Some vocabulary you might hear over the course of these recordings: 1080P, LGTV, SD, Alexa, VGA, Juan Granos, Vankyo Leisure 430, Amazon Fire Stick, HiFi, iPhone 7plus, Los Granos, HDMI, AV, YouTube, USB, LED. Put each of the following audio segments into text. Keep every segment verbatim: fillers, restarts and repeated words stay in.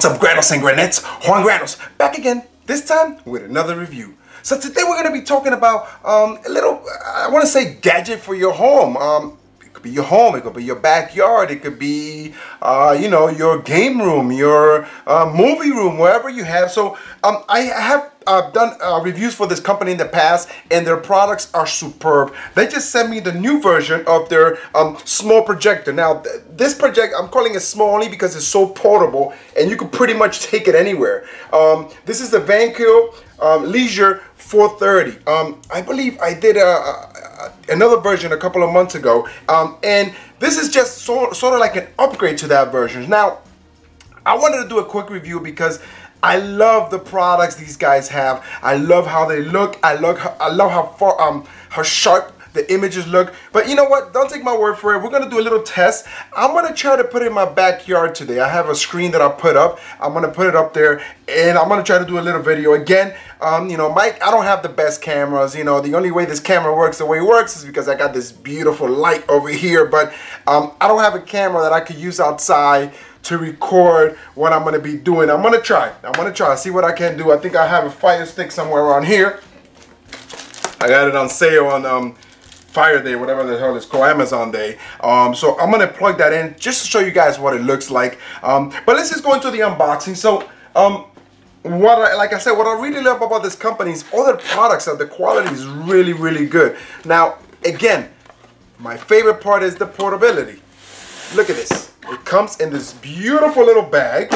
What's up, Granos and Granettes? Juan Granos back again, this time with another review. So today we're going to be talking about um, a little, I want to say, gadget for your home. Um, it could be your home, it could be your backyard, it could be, uh, you know, your game room, your uh, movie room, wherever you have. So um, I have I've done uh, reviews for this company in the past, and their products are superb. They just sent me the new version of their um, small projector. Now, th this project, I'm calling it small only because it's so portable, and you can pretty much take it anywhere. Um, this is the Vankyo um, Leisure four thirty. Um, I believe I did a, a, another version a couple of months ago, um, and this is just so, sort of like an upgrade to that version. Now, I wanted to do a quick review because I love the products these guys have. I love how they look. I love how, I love how far, um, how sharp the images look. But you know what? Don't take my word for it. We're gonna do a little test. I'm gonna try to put it in my backyard today. I have a screen that I put up. I'm gonna put it up there, and I'm gonna try to do a little video again. Um, you know, Mike, I don't have the best cameras. You know, the only way this camera works the way it works is because I got this beautiful light over here. But um, I don't have a camera that I could use outside to record what I'm gonna be doing. I'm gonna try. I'm gonna try. See what I can do. I think I have a Fire Stick somewhere around here. I got it on sale on um, Fire Day, whatever the hell it's called, Amazon Day. Um, so I'm gonna plug that in just to show you guys what it looks like. Um, but let's just go into the unboxing. So, um, what I, like I said, what I really love about this company is all their products. Are the quality is really, really good. Now, again, my favorite part is the portability. Look at this. It comes in this beautiful little bag.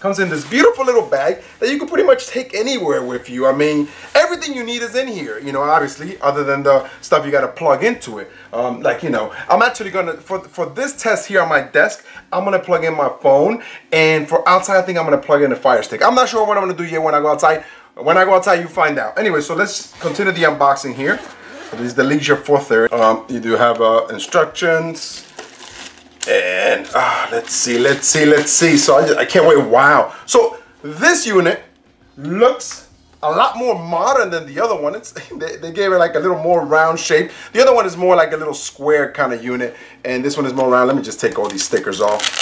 Comes in this beautiful little bag that you can pretty much take anywhere with you. I mean, everything you need is in here, you know, obviously, other than the stuff you got to plug into it. Um, like, you know, I'm actually going to, for, for this test here on my desk, I'm going to plug in my phone. And for outside, I think I'm going to plug in the Fire Stick. I'm not sure what I'm going to do yet when I go outside. When I go outside, you find out. Anyway, so let's continue the unboxing here. So this is the Leisure four thirty. Um, you do have uh, instructions. And uh, let's see, let's see, let's see. So I, just, I can't wait. Wow. So this unit looks a lot more modern than the other one. It's, they, they gave it like a little more round shape. The other one is more like a little square kind of unit. And this one is more round. Let me just take all these stickers off.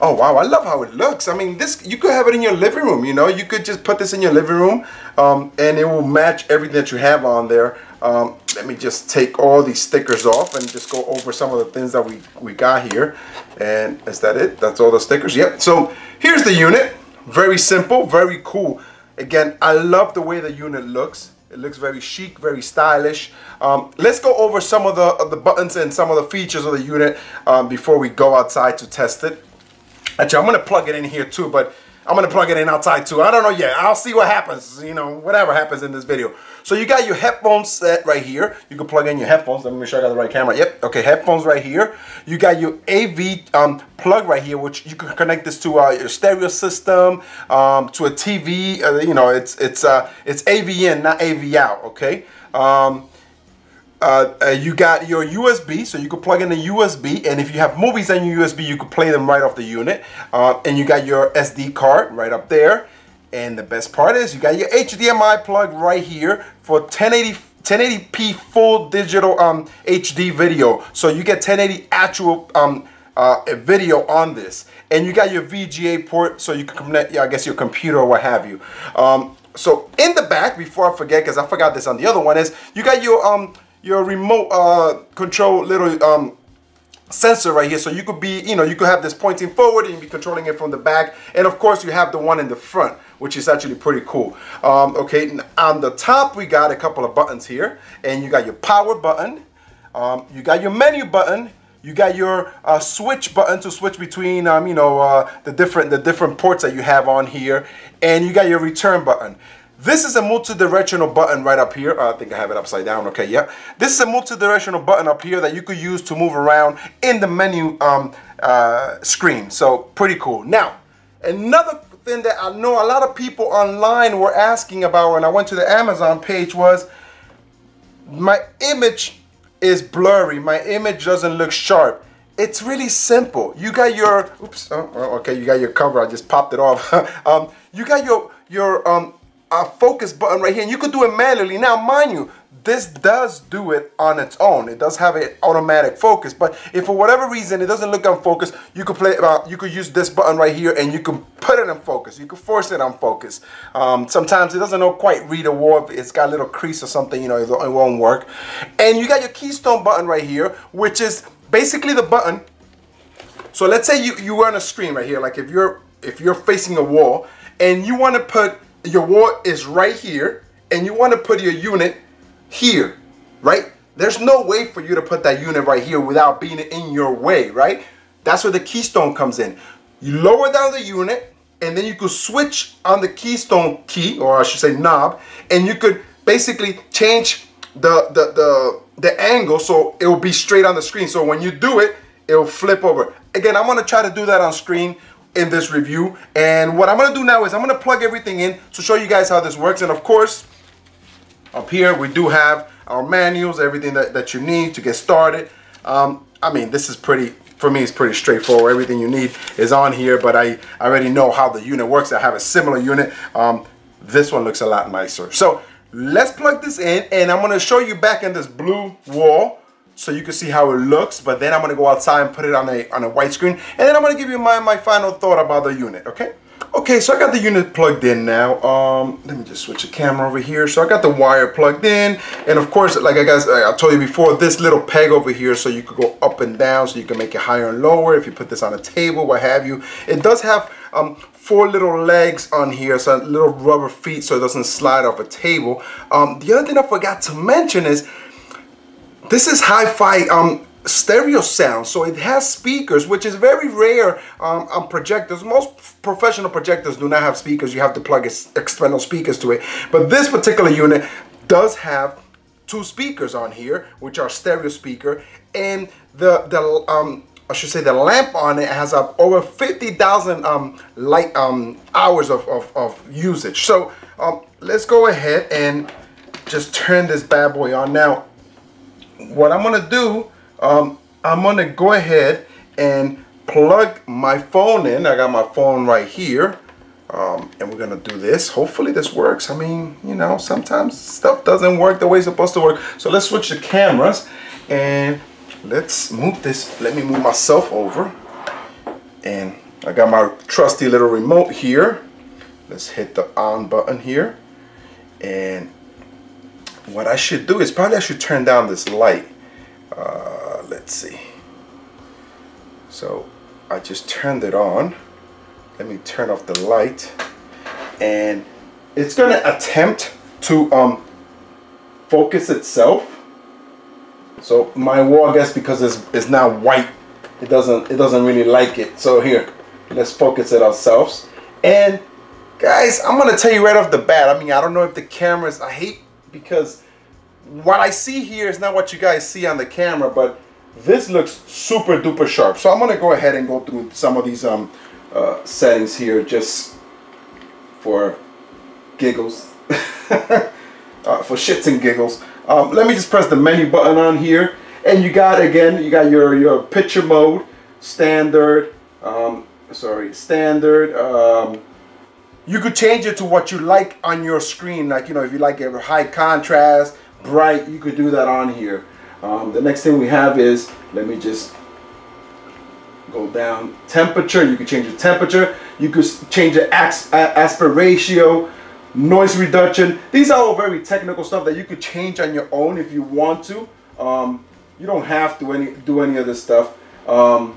Oh, wow. I love how it looks. I mean, this, you could have it in your living room. You know, you could just put this in your living room um, and it will match everything that you have on there. Um, let me just take all these stickers off and just go over some of the things that we, we got here. And is that it? That's all the stickers? Yep. So here's the unit. Very simple, very cool. Again, I love the way the unit looks. It looks very chic, very stylish. Um, let's go over some of the, of the buttons and some of the features of the unit um, before we go outside to test it. Actually, I'm going to plug it in here too, but I'm going to plug it in outside too. I don't know yet. I'll see what happens, you know, whatever happens in this video. So you got your headphones set right here. You can plug in your headphones. Let me make sure I got the right camera. Yep. Okay, headphones right here. You got your A V um, plug right here, which you can connect this to uh, your stereo system, um, to a T V. Uh, you know, it's it's uh, it's A V in, not A V out. Okay. Um, Uh, uh, you got your U S B, so you can plug in the U S B, and if you have movies on your U S B, you can play them right off the unit. Uh, and you got your S D card right up there. And the best part is you got your H D M I plug right here for ten eighty, ten eighty P full digital um, H D video. So you get ten eighty actual um, uh, video on this. And you got your V G A port, so you can connect, I guess, your computer or what have you. Um, so in the back, before I forget, because I forgot this on the other one, is you got your um. your remote uh, control little um, sensor right here. So you could be, you know, you could have this pointing forward and you'd be controlling it from the back. And of course you have the one in the front, which is actually pretty cool. Um, okay, and on the top we got a couple of buttons here. And you got your power button, um, you got your menu button, you got your uh, switch button to switch between, um, you know, uh, the different the different ports that you have on here. And you got your return button. This is a multi-directional button right up here. I think I have it upside down. Okay, yeah. This is a multi-directional button up here that you could use to move around in the menu um, uh, screen. So pretty cool. Now, another thing that I know a lot of people online were asking about when I went to the Amazon page was my image is blurry. My image doesn't look sharp. It's really simple. You got your, oops, oh, okay, you got your cover. I just popped it off. um, you got your, your, um, a focus button right here, and you could do it manually. Now, mind you, this does do it on its own. It does have an automatic focus, but if for whatever reason it doesn't look on focus, you could play about, you could use this button right here and you can put it in focus. You can force it on focus. Um, sometimes it doesn't know quite read a wall. It's got a little crease or something, you know, it won't work. And you got your keystone button right here, which is basically the button. So let's say you, you were on a screen right here, like if you're if you're facing a wall and you want to put, your wall is right here and you want to put your unit here, right? There's no way for you to put that unit right here without being in your way, right? That's where the keystone comes in. You lower down the unit and then you could switch on the keystone key, or I should say knob, and you could basically change the, the, the, the angle so it will be straight on the screen. So when you do it, it will flip over. Again, I'm going to try to do that on screen in this review, and what I'm going to do now is I'm going to plug everything in to show you guys how this works. And of course, up here we do have our manuals, everything that, that you need to get started. Um, I mean, this is pretty, for me, it's pretty straightforward. Everything you need is on here, but I, I already know how the unit works. I have a similar unit. Um, this one looks a lot nicer. So let's plug this in, and I'm going to show you back in this blue wall so you can see how it looks, but then I'm going to go outside and put it on a, on a white screen, and then I'm going to give you my, my final thought about the unit, okay? Okay, so I got the unit plugged in now. Um, let me just switch the camera over here. So I got the wire plugged in, and of course, like I guys, I told you before, this little peg over here, so you could go up and down, so you can make it higher and lower if you put this on a table, what have you. It does have um, four little legs on here, so little rubber feet, so it doesn't slide off a table. Um, the other thing I forgot to mention is this is HiFi um, stereo sound, so it has speakers, which is very rare um, on projectors. Most professional projectors do not have speakers. You have to plug external speakers to it. But this particular unit does have two speakers on here, which are stereo speaker, and the the um, I should say the lamp on it has uh, over fifty thousand um, light um, hours of, of, of usage. So um, let's go ahead and just turn this bad boy on now. What I'm gonna do, um, I'm gonna go ahead and plug my phone in. I got my phone right here, um, and we're gonna do this. Hopefully this works. I mean, you know, sometimes stuff doesn't work the way it's supposed to work. So let's switch the cameras and let's move this. Let me move myself over, and I got my trusty little remote here. Let's hit the on button here, and what I should do is probably I should turn down this light. Uh, let's see. So I just turned it on. Let me turn off the light, and it's gonna attempt to um, focus itself. So my wall, I guess, because it's, it's now white, it doesn't it doesn't really like it. So here, let's focus it ourselves. And guys, I'm gonna tell you right off the bat. I mean, I don't know if the cameras. I hate. Because what I see here is not what you guys see on the camera, but this looks super duper sharp. So I'm gonna go ahead and go through some of these um, uh, settings here just for giggles, uh, for shits and giggles. Um, let me just press the menu button on here, and you got again, you got your your picture mode, standard, um, sorry, standard. Um, You could change it to what you like on your screen. Like, you know, if you like it with high contrast, bright, you could do that on here. Um, the next thing we have is, let me just go down. Temperature, you could change the temperature. You could change the as aspect ratio, noise reduction. These are all very technical stuff that you could change on your own if you want to. Um, you don't have to any, do any of this stuff. Um,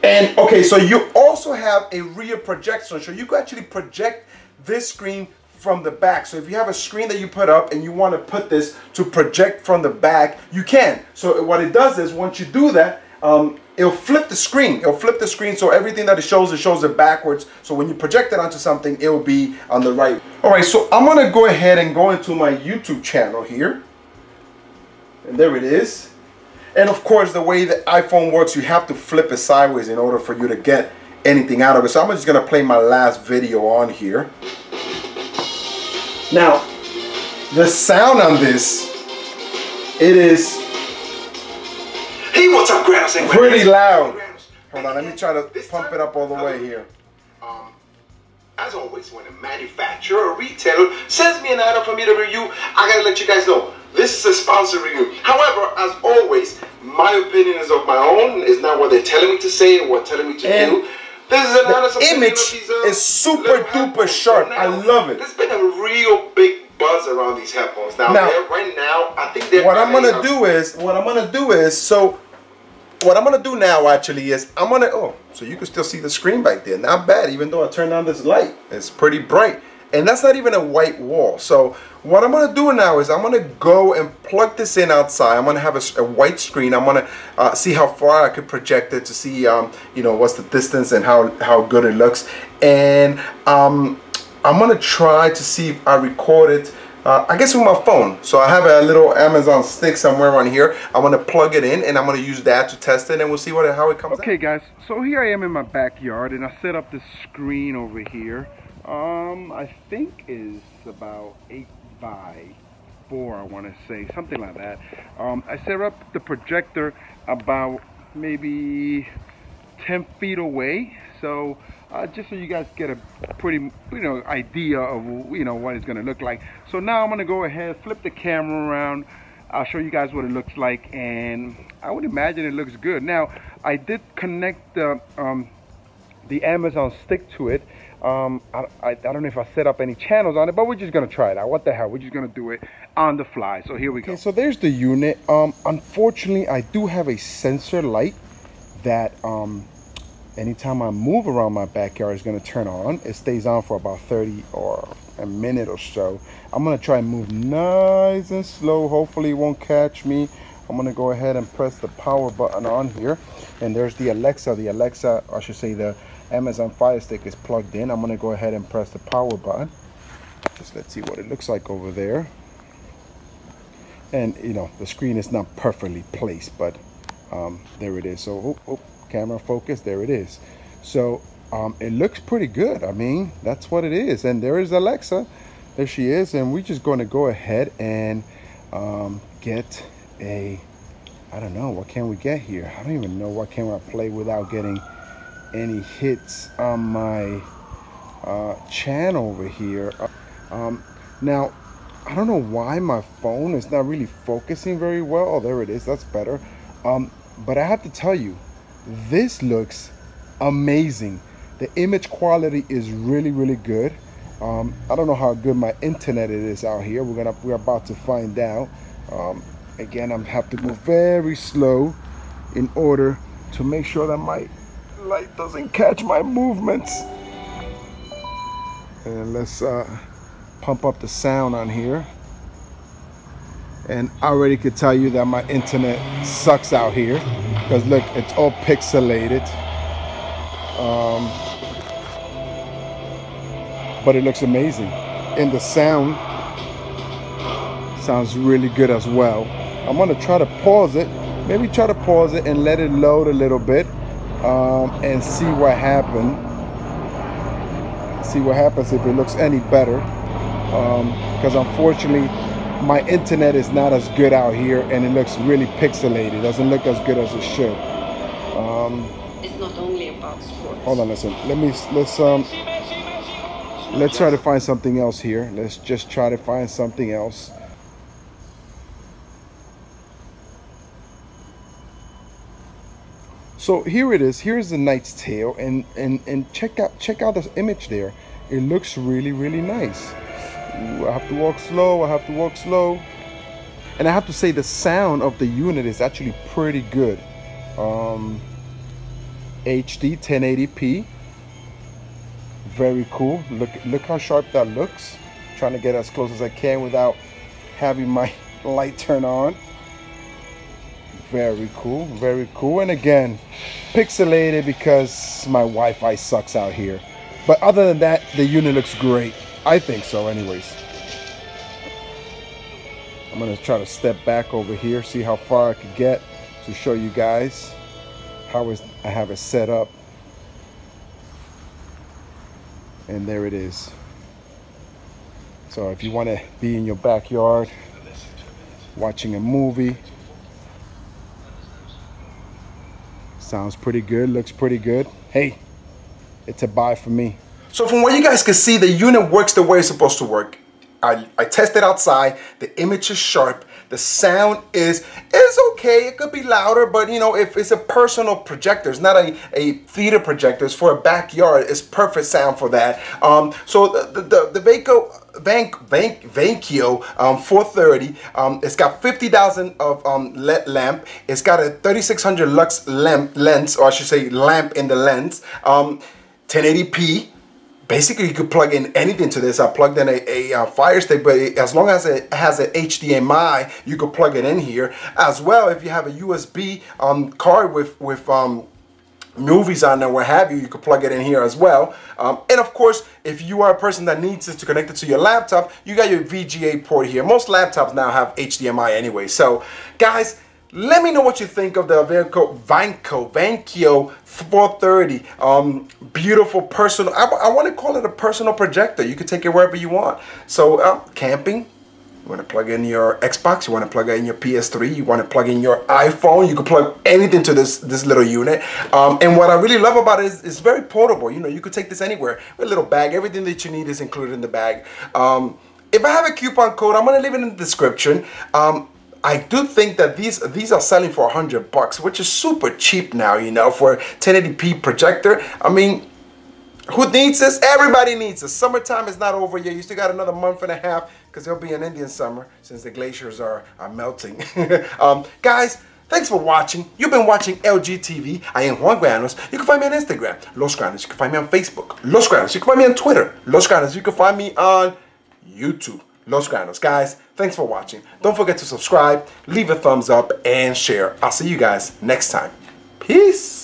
And okay, so you also have a rear projection, so you can actually project this screen from the back. So if you have a screen that you put up and you want to put this to project from the back, you can. So what it does is once you do that, um, it'll flip the screen. It'll flip the screen, so everything that it shows, it shows it backwards. So when you project it onto something, it'll be on the right. All right, so I'm going to go ahead and go into my YouTube channel here. And there it is. And of course, the way the iPhone works, you have to flip it sideways in order for you to get anything out of it. So I'm just going to play my last video on here. Now, the sound on this, it is hey, what's up, Granos? Pretty loud. Hold on, let me try to pump it up all the way here. Um, as always, when a manufacturer or retailer sends me an item for me to review, I got to let you guys know. This is a sponsor review. However, as always, my opinion is of my own. It's not what they're telling me to say or what they're telling me to and do. This is another image is super duper sharp. I love it. There's been a real big buzz around these headphones. Now, now right now, I think they're what I'm gonna do is what I'm gonna do is so what I'm gonna do now actually is I'm gonna oh so you can still see the screen back there. Not bad, even though I turned on this light. It's pretty bright. And that's not even a white wall. So what I'm gonna do now is I'm gonna go and plug this in outside. I'm gonna have a, a white screen. I'm gonna uh, see how far I could project it to see, um, you know, what's the distance and how how good it looks. And um, I'm gonna try to see if I record it. Uh, I guess with my phone. So I have a little Amazon stick somewhere on here. I want to plug it in and I'm going to use that to test it and we'll see what how it comes out. Okay guys, so here I am in my backyard and I set up this screen over here. Um, I think is about eight by four, I want to say, something like that. Um, I set up the projector about maybe ten feet away. So Uh, just so you guys get a pretty, you know, idea of, you know, what it's going to look like. So now I'm going to go ahead, flip the camera around. I'll show you guys what it looks like, and I would imagine it looks good. Now, I did connect the, um, the Amazon stick to it. Um, I, I, I don't know if I set up any channels on it, but we're just going to try it out. What the hell? We're just going to do it on the fly. So here we go. Okay, so there's the unit. Um, unfortunately, I do have a sensor light that... Um, anytime I move around my backyard, it's gonna turn on. It stays on for about thirty or a minute or so. I'm gonna try and move nice and slow. Hopefully it won't catch me. I'm gonna go ahead and press the power button on here. And there's the Alexa. The Alexa, I should say the Amazon Fire Stick is plugged in. I'm gonna go ahead and press the power button. Just let's see what it looks like over there. And you know, the screen is not perfectly placed, but um, there it is. So, oh, oh. Camera focus, there it is. So um, it looks pretty good. I mean, that's what it is. And there is Alexa, there she is. And we're just going to go ahead and um, get a, I don't know, what can we get here? I don't even know what can I play without getting any hits on my uh, channel over here. Um, now, I don't know why my phone is not really focusing very well. Oh, there it is, that's better. Um, but I have to tell you, this looks amazing. The image quality is really, really good. Um, I don't know how good my internet it is out here. We're gonna, we're about to find out. Um, again, I'm have to move very slow in order to make sure that my light doesn't catch my movements. And let's uh, pump up the sound on here. And I already could tell you that my internet sucks out here. Because look, it's all pixelated. Um, but it looks amazing. And the sound sounds really good as well. I'm gonna try to pause it. Maybe try to pause it and let it load a little bit um, and see what happened. See what happens if it looks any better. Because um, unfortunately, my internet is not as good out here and it looks really pixelated. It doesn't look as good as it should. Um, it's not only about sports. Hold on, listen. Let me let's um let's try to find something else here. Let's just try to find something else. So here it is. Here's the Knight's Tale, and and and check out check out this image there. It looks really, really nice. I have to walk slow, I have to walk slow. And I have to say the sound of the unit is actually pretty good. Um, H D ten eighty P, very cool. Look, look how sharp that looks. I'm trying to get as close as I can without having my light turn on. Very cool, very cool. And again, pixelated because my Wi-Fi sucks out here. But other than that, the unit looks great. I think so anyways. I'm gonna try to step back over here, see how far I could get to show you guys how is I have it set up. And there it is. So if you want to be in your backyard watching a movie, sounds pretty good, looks pretty good. Hey, it's a buy for me. So from what you guys can see, the unit works the way it's supposed to work. I, I tested outside, the image is sharp, The sound is, is okay. It could be louder, but you know, if it's a personal projector, it's not a, a theater projector, it's for a backyard, it's perfect sound for that. Um, so the, the, the Vankyo, Vank, Vank, Vankyo um, four thirty, um, it's got fifty thousand of um, L E D lamp. It's got a thirty-six hundred lux lamp lens, or I should say lamp in the lens, um, ten eighty P. Basically, you could plug in anything to this. I plugged in a, a, a Fire Stick, but it, as long as it has an H D M I, you could plug it in here. As well, if you have a U S B um, card with, with um, movies on there, what have you, you could plug it in here as well. Um, and of course, if you are a person that needs this to connect it to your laptop, you got your V G A port here. Most laptops now have H D M I anyway. So, guys, let me know what you think of the Vankyo, Vankyo, Vankyo four thirty. Um, beautiful personal, I, I want to call it a personal projector. You can take it wherever you want. So uh, camping, you want to plug in your Xbox, you want to plug in your P S three, you want to plug in your iPhone, you can plug anything to this, this little unit. Um, and what I really love about it is it's very portable. You know, you could take this anywhere. With a little bag, everything that you need is included in the bag. Um, if I have a coupon code, I'm going to leave it in the description. Um, I do think that these these are selling for a hundred bucks, which is super cheap now, you know, for a ten eighty P projector. I mean, who needs this? Everybody needs this. Summertime is not over yet. You still got another month and a half because there'll be an Indian summer since the glaciers are, are melting. um, guys, thanks for watching. You've been watching L G T V. I am Juan Granos. You can find me on Instagram, Los Granos. You can find me on Facebook, Los Granos. You can find me on Twitter, Los Granos. You can find me on YouTube, Los Granos. Guys, thanks for watching. Don't forget to subscribe, leave a thumbs up, and share. I'll see you guys next time. Peace.